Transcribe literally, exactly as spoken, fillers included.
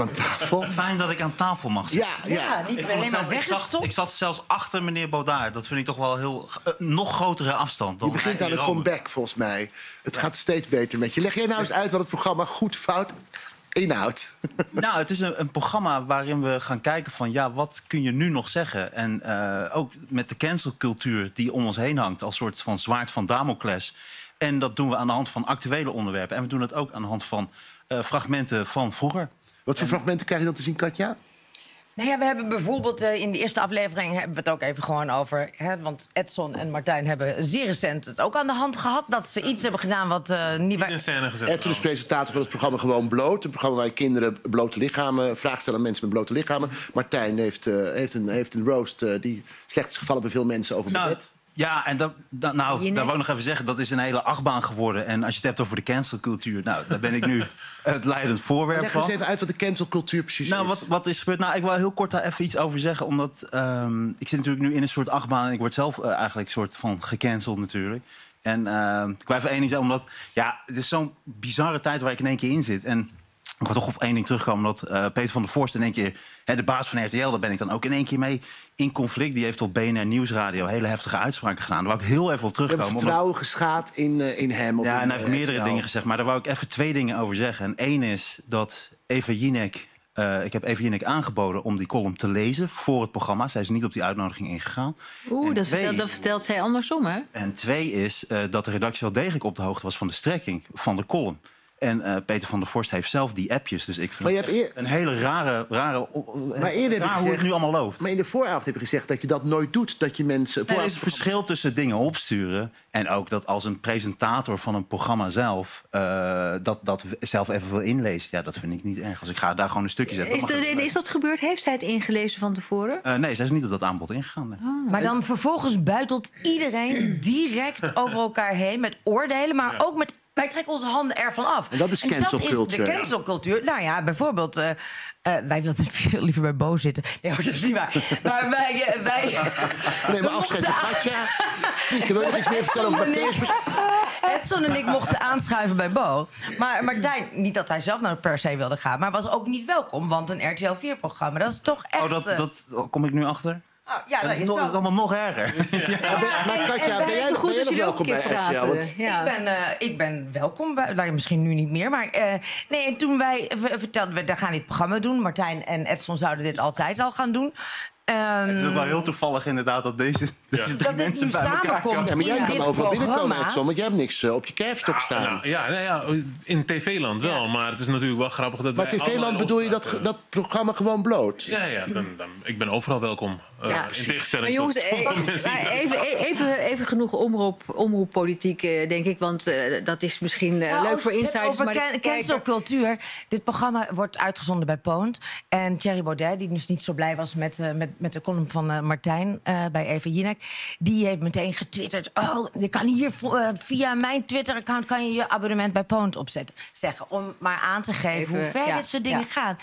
aan tafel. Fijn dat ik aan tafel mag zitten. Ja, ja. ja niet ik, alleen zelfs, ik, zag, ik zat zelfs achter meneer Baudaar. Dat vind ik toch wel heel uh, nog grotere afstand. Dan je begint aan een comeback, volgens mij. Het ja. gaat steeds beter met je. Leg jij nou eens uit wat het programma goed, fout... Inhoud. Nou, het is een, een programma waarin we gaan kijken van... ja, wat kun je nu nog zeggen? En uh, ook met de cancelcultuur die om ons heen hangt... als soort van zwaard van Damocles. En dat doen we aan de hand van actuele onderwerpen. En we doen dat ook aan de hand van uh, fragmenten van vroeger. Wat voor en... fragmenten krijg je dan te zien, Katja? Nou ja, we hebben bijvoorbeeld uh, in de eerste aflevering... hebben we het ook even gewoon over... Hè, want Edson en Martijn hebben zeer recent het ook aan de hand gehad... dat ze iets hebben gedaan wat uh, niet... Bij... Edson is presentator van het programma Gewoon Bloot. Een programma waar je kinderen blote lichamen... vragen stellen aan mensen met blote lichamen. Martijn heeft, uh, heeft, een, heeft een roast uh, die slecht is gevallen bij veel mensen over nou, bed. Ja, en dat, dat, nou, Jinek. Daar wou ik nog even zeggen, dat is een hele achtbaan geworden. En als je het hebt over de cancelcultuur, nou, daar ben ik nu het leidend voorwerp van. Leg eens even uit wat de cancelcultuur precies nou, is. Wat, wat is gebeurd? Nou, ik wil heel kort daar even iets over zeggen, omdat um, ik zit natuurlijk nu in een soort achtbaan... en ik word zelf uh, eigenlijk een soort van gecanceld natuurlijk. En uh, ik wil even één ding zeggen, omdat ja, het is zo'n bizarre tijd waar ik in één keer in zit... En, ik wil toch op één ding terugkomen, dat uh, Peter van der Vorst in één keer... Hè, de baas van R T L, daar ben ik dan ook in één keer mee in conflict. Die heeft op B N R Nieuwsradio hele heftige uitspraken gedaan. Daar wou ik heel even op terugkomen. Je hebt vertrouwen omdat... geschaad in, uh, in hem. Of ja, in, en hij heeft uh, meerdere R T L. Dingen gezegd, maar daar wou ik even twee dingen over zeggen. En één is dat Eva Jinek... Uh, ik heb Eva Jinek aangeboden om die column te lezen voor het programma. Zij is niet op die uitnodiging ingegaan. Oeh, dat, twee... dat vertelt zij andersom, hè? En twee is uh, dat de redactie wel degelijk op de hoogte was van de strekking van de column. En uh, Peter van der Vorst heeft zelf die appjes. Dus ik vind maar je hebt eer... een hele rare... rare maar eerder raar gezegd, hoe het nu allemaal loopt. Maar in de vooravond heb je gezegd dat je dat nooit doet. Dat je mensen... Er is een verschil tussen dingen opsturen... en ook dat als een presentator van een programma zelf... Uh, dat, dat zelf even wil inlezen. Ja, dat vind ik niet erg. Als ik ga daar gewoon een stukje zetten... Is, de, is dat gebeurd? Heeft zij het ingelezen van tevoren? Uh, nee, zij is niet op dat aanbod ingegaan. Nee. Oh. Maar dan vervolgens buitelt iedereen direct over elkaar heen... met oordelen, maar ja. ook met... Wij trekken onze handen ervan af. En dat is cancelcultuur. De cancelcultuur. Nou ja, bijvoorbeeld... Uh, uh, wij wilden veel liever bij Bo zitten. Nee, dat is niet waar. Maar wij... Uh, wij nee, maar afscheid van Katja. Ik wil nog iets meer vertellen over Martijn. Edson en ik mochten aanschuiven bij Bo. Maar Martijn, niet dat hij zelf naar per se wilde gaan... maar was ook niet welkom, want een R T L vier-programma... dat is toch echt... Oh, dat, dat, dat kom ik nu achter? Oh, ja, dat, dat is nog, dat allemaal nog erger. Ja. Ja, maar Katja, ben jij goed als jullie ook een keer praten? Ja. Ik, ben, uh, ik ben welkom bij, nou, misschien nu niet meer, maar uh, nee, toen wij vertelden, we, we gaan dit programma doen. Martijn en Edson zouden dit altijd al gaan doen. Um, het is ook wel heel toevallig inderdaad dat deze, deze ja. dat mensen bij elkaar komen. Ja, maar jij kan overal binnenkomen, Edson, want jij hebt niks uh, op je kerfstok staan. Nou, ja, nou ja, in T V Land wel, ja. maar het is natuurlijk wel grappig dat maar wij... Maar T V Land bedoel je dat, dat programma Gewoon Bloot? Ja, ja dan, dan, ik ben overal welkom. Uh, ja, in tegenstelling jongens, tot even, even, even, even genoeg omroep, omroeppolitiek, uh, denk ik, want uh, dat is misschien uh, nou, leuk voor insiders. Over can, cancelcultuur, dit programma wordt uitgezonden bij Poont. En Thierry Baudet, die dus niet zo blij was met... Uh, met Met de column van uh, Martijn uh, bij Eva Jinek. Die heeft meteen getwitterd. Oh, je kan hier uh, via mijn Twitter-account kan je je abonnement bij Poont opzetten. Zeggen, om maar aan te geven Even, hoe ver ja, dit soort dingen ja. gaan.